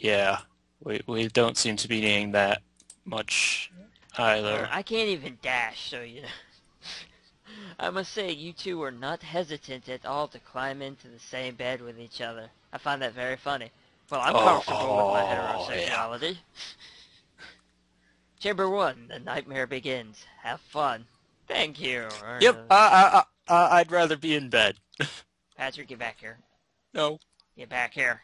Yeah, we don't seem to be needing that much either. I can't even dash, so you know. I must say, you two were not hesitant at all to climb into the same bed with each other. I find that very funny. Well, I'm comfortable with my heterosexuality. Yeah. Chamber 1, the nightmare begins. Have fun. Thank you. Yep, I'd rather be in bed. Patrick, get back here. No. Get back here.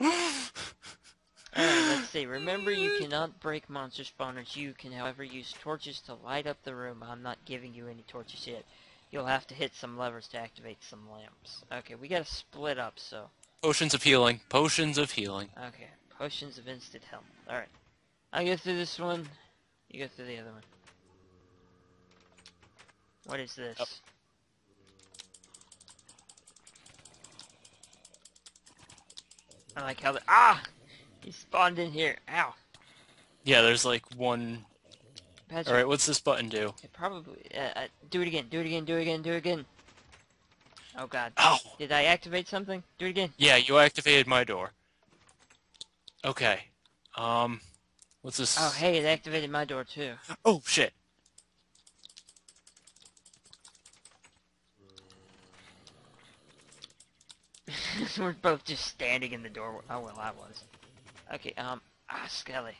Alright, let's see. Remember, you cannot break monster spawners. You can, however, use torches to light up the room. I'm not giving you any torches yet. You'll have to hit some levers to activate some lamps. Okay, we gotta split up, so... Potions of healing. Potions of healing. Okay. Potions of instant health. Alright. I go through this one. You go through the other one. What is this? Yep. I like how the... Ah! He spawned in here. Ow. Yeah, there's like one... Alright, what's this button do? It probably... do it again, do it again, do it again, do it again. Oh god. Ow. Did I activate something? Do it again. Yeah, you activated my door. Okay. What's this? Oh, hey, it activated my door too. Oh, shit. We're both just standing in the door. Oh, well, I was. Okay, Skelly.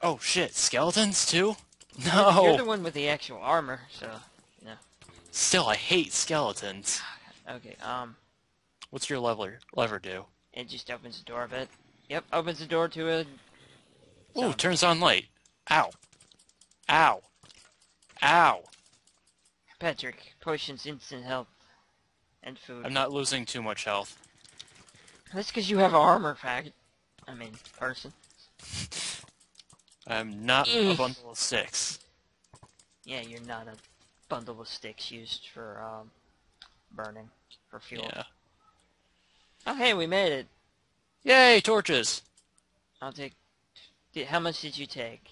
Oh, shit. Skeletons too? No. You're the one with the actual armor, so, you know. Still, I hate skeletons. Okay, what's your lever do? It just opens the door a bit. Yep, opens the door to a... Ooh, turns on light. Ow. Ow. Ow. Patrick, potions, instant health, and food. I'm not losing too much health. That's because you have armor, faggot. I mean, person. I'm not a bundle of sticks. Yeah, you're not a bundle of sticks used for, burning for fuel. Yeah. Oh, hey, we made it! Yay, torches! I'll take... How much did you take?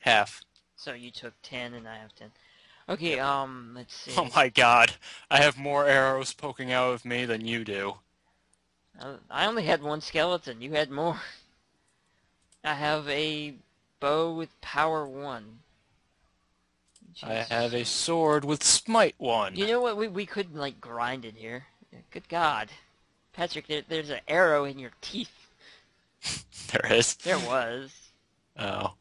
Half. So you took 10 and I have 10. Okay, yep. Let's see. Oh my god, I have more arrows poking out of me than you do. I only had one skeleton, you had more. I have a bow with power 1. Jesus. I have a sword with smite 1. You know what? We couldn't like grind in here. Good God, Patrick, there's an arrow in your teeth. There is. There was. Oh.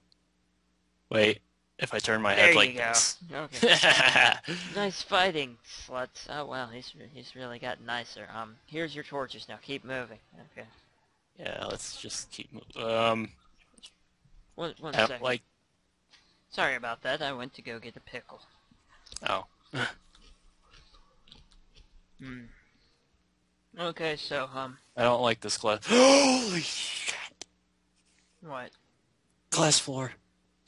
Wait. If I turn my head like this. There you go. Okay. Nice fighting, sluts. Oh wow, he's really got nicer. Here's your torches now. Keep moving. Okay. Yeah, let's just keep moving. One second. Like. Sorry about that, I went to go get a pickle. Oh. Okay, so, I don't like this glass. Holy shit! What? Glass floor.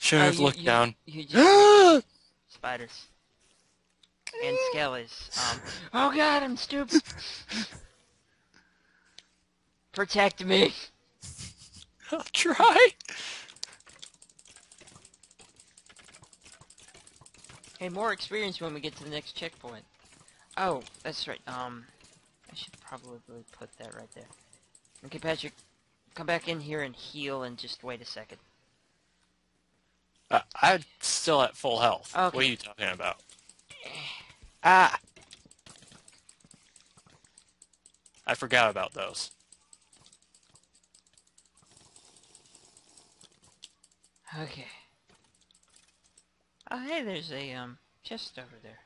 Should have looked down. You just... Spiders. And skellies. Oh god, I'm stupid! Protect me! I'll try! Hey, more experience when we get to the next checkpoint. Oh, that's right. I should probably put that right there. Okay, Patrick, come back in here and heal and just wait a second. I'm still at full health. Okay. What are you talking about? Ah! I forgot about those. Okay. Oh, hey, there's a, chest over there.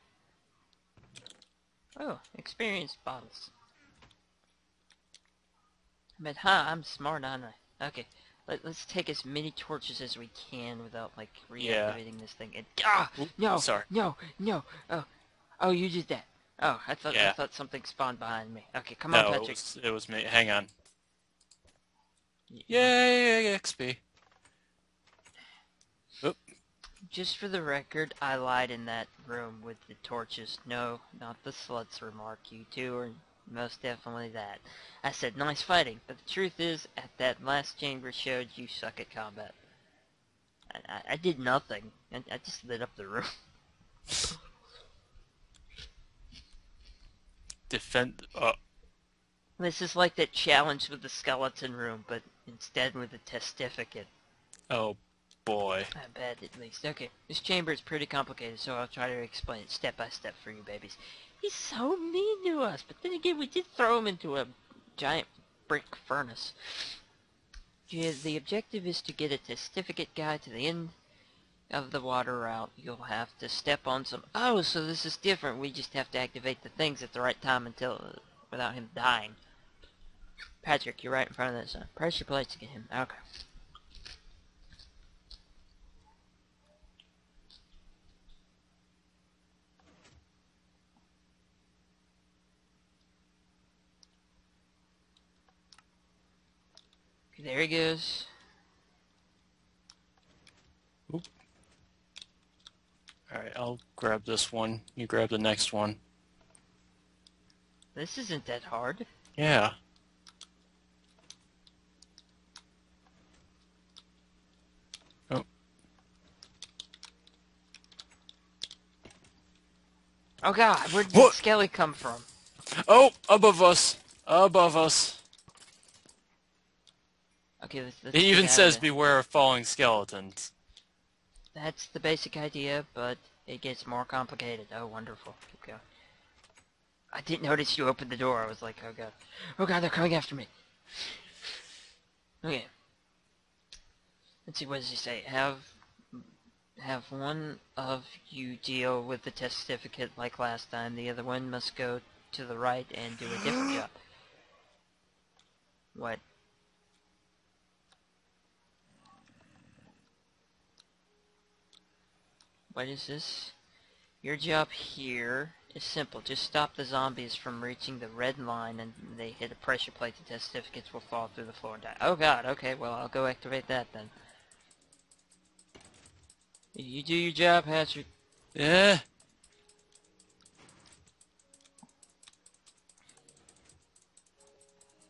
Oh, experience bottles. But, huh, I'm smart, aren't I? Okay, let's take as many torches as we can without, like, reactivating this thing. And, no, sorry. No, oh, you did that. Oh, I thought something spawned behind me. Okay, come on, Patrick. It was me. Hang on. Yay, XP. Just for the record, I lied in that room with the torches. No, not the sluts remark. You two are most definitely that. I said nice fighting, but the truth is, at that last chamber showed you suck at combat. I did nothing. I just lit up the room. Defend... This is like that challenge with the skeleton room, but instead with a testificate. Oh, boy. I bet, at least. Okay, this chamber is pretty complicated, so I'll try to explain it step by step for you babies. He's so mean to us, but then again, we did throw him into a giant brick furnace. The objective is to get a testificate guy to the end of the water route. You'll have to step on some... Oh, so this is different. We just have to activate the things at the right time until... without him dying. Patrick, you're right in front of that sign. Press your plates to get him. Okay. There he goes. Oop. All right, I'll grab this one. You grab the next one. This isn't that hard. Yeah. Oh. Oh God, where did Skelly come from? Oh, above us. Above us. Okay, let's it even says beware of falling skeletons. That's the basic idea, but it gets more complicated. Oh, wonderful. Keep going. I didn't notice you opened the door. I was like, oh God. Oh God, they're coming after me. Okay. Let's see, what does he say? Have one of you deal with the testificate like last time. The other one must go to the right and do a different job. What? What is this? Your job here... it's simple. Just stop the zombies from reaching the red line, and they hit a pressure plate. The testificates will fall through the floor and die. Oh God. Okay. Well, I'll go activate that then. You do your job, Patrick. Yeah.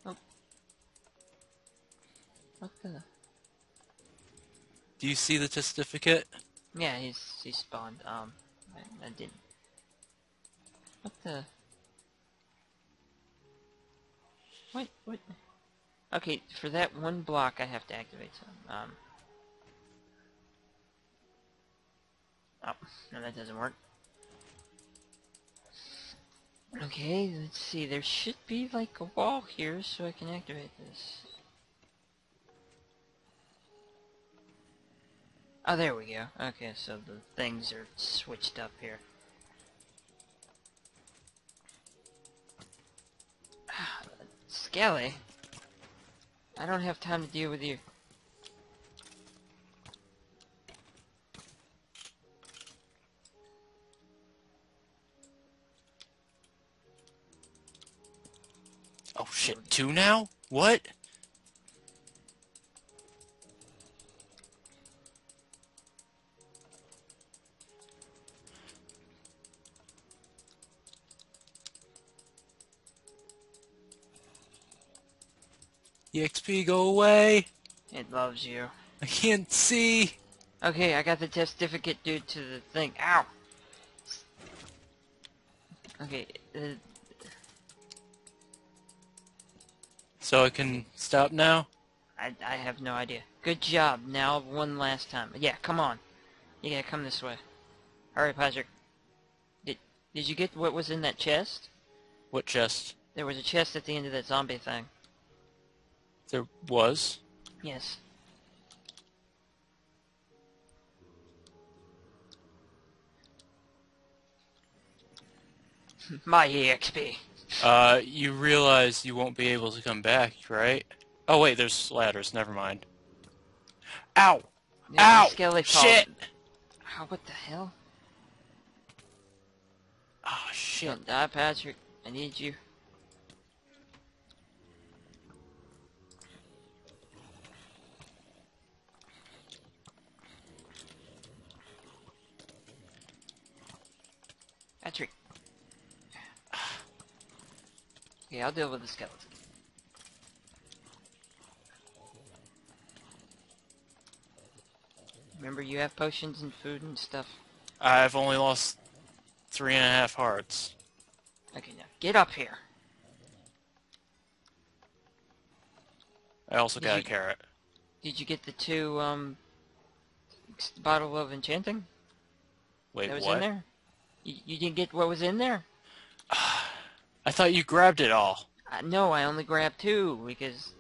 Oh. What the? Do you see the testificate? Yeah, he spawned. I didn't. What the? What? What? Okay, for that one block, I have to activate some. Oh, no, that doesn't work. Okay, let's see. There should be like a wall here, so I can activate this. Oh, there we go. Okay, so the things are switched up here. Skelly, I don't have time to deal with you. Oh shit, two now? What? EXP, go away! It loves you. I can't see! Okay, I got the testificate due to the thing. Ow! Okay, so I can stop now? I have no idea. Good job, now one last time. Yeah, come on. You gotta come this way. Alright, Patrick. Did you get what was in that chest? What chest? There was a chest at the end of that zombie thing. There was? Yes. My EXP. You realize you won't be able to come back, right? Oh wait, there's ladders, never mind. Ow! Yeah, ow! Shit! Ow, what the hell? Oh shit. Don't die, Patrick. I need you. Patrick. Okay, I'll deal with the skeleton. Remember, you have potions and food and stuff. I've only lost 3.5 hearts. Okay, now get up here. I also got a carrot. Did you get the 2 bottle of enchanting? Wait, that was what? In there? You didn't get what was in there? I thought you grabbed it all. No, I only grabbed 2 because